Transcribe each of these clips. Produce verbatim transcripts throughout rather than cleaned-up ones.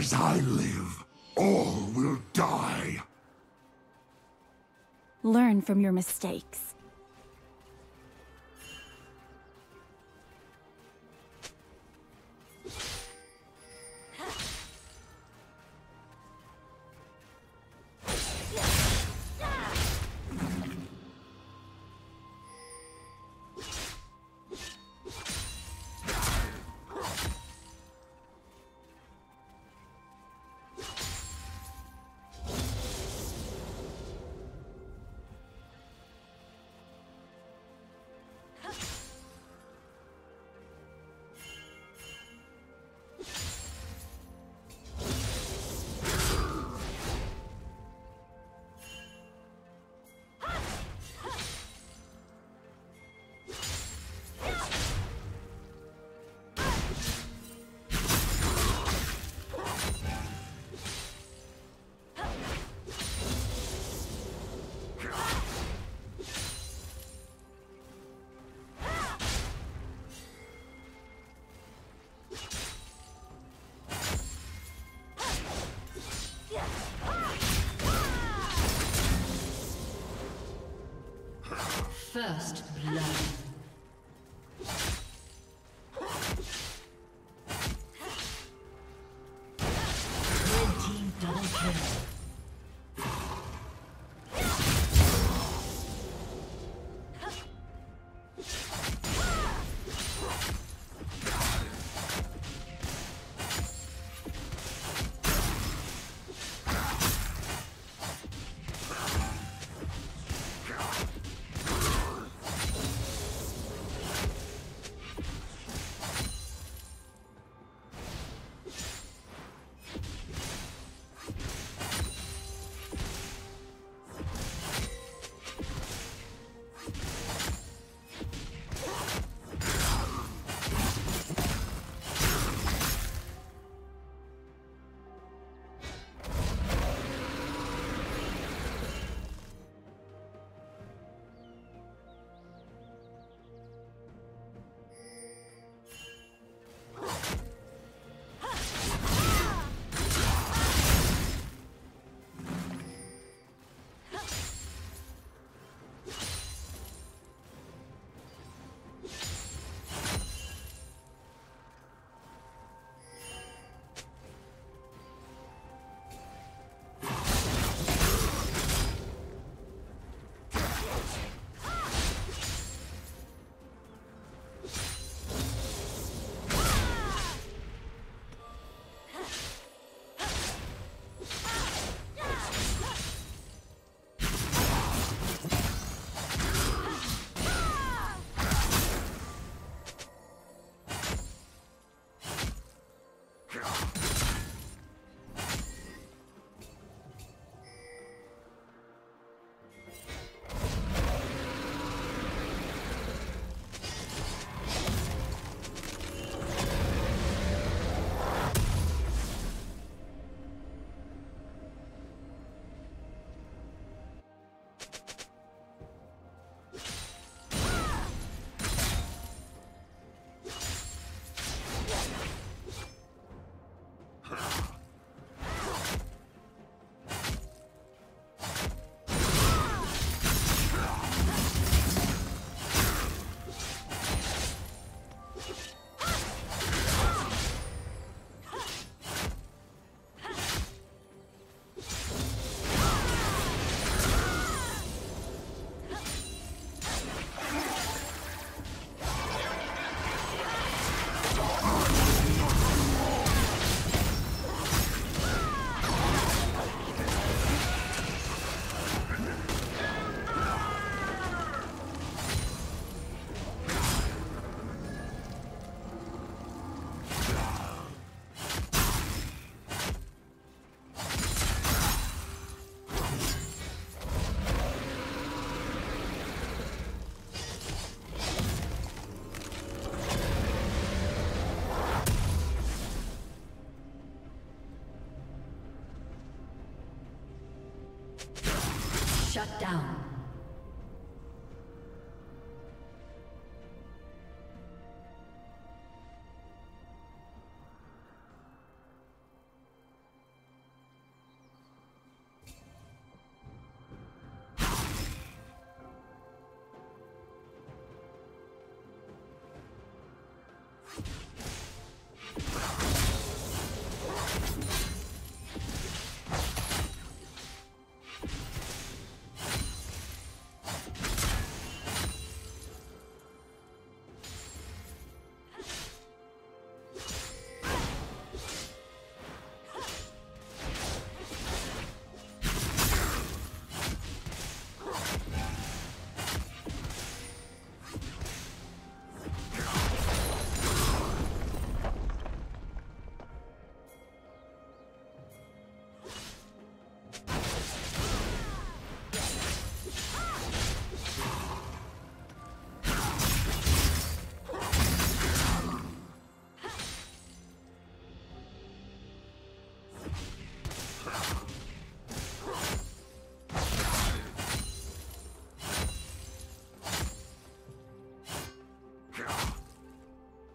As I live, all will die. Learn from your mistakes. First blood. Shut down.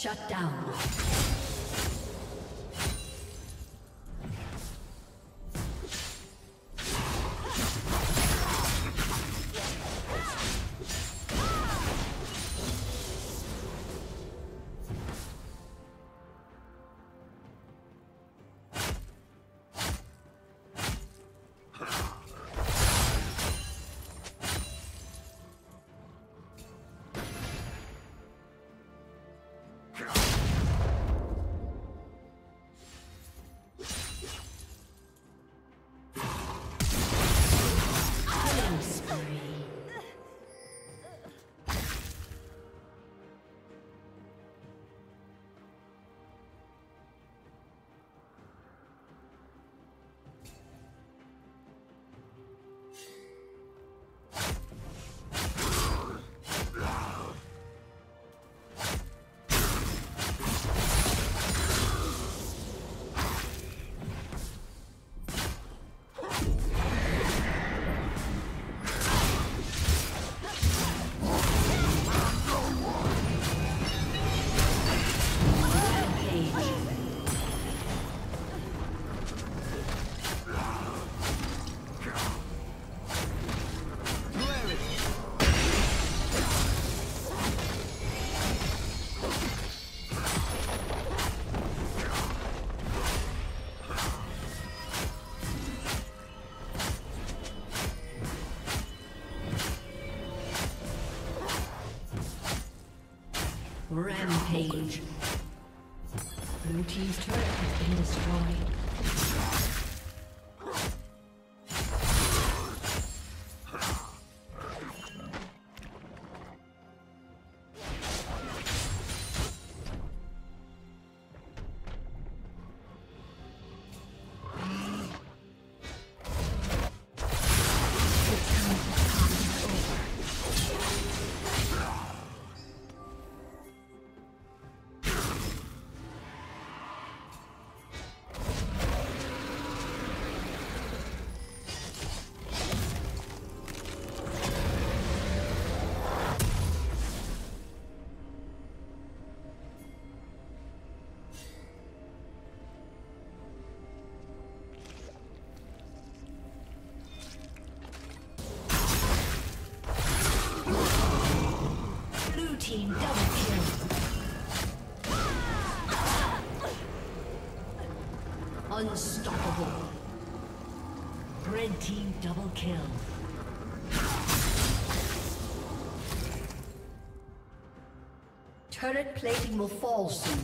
Shut down. Rampage. Blue team's turret has been destroyed. Unstoppable. Red team double kill. Turret plating will fall soon.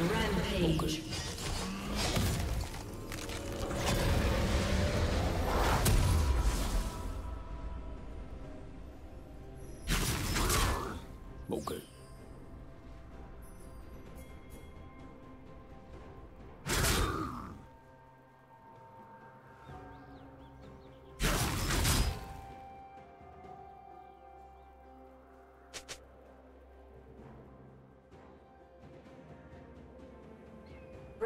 Rampage. Okay.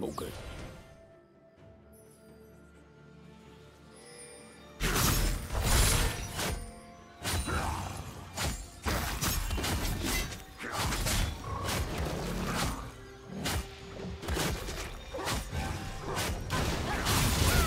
Okay. Blue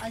A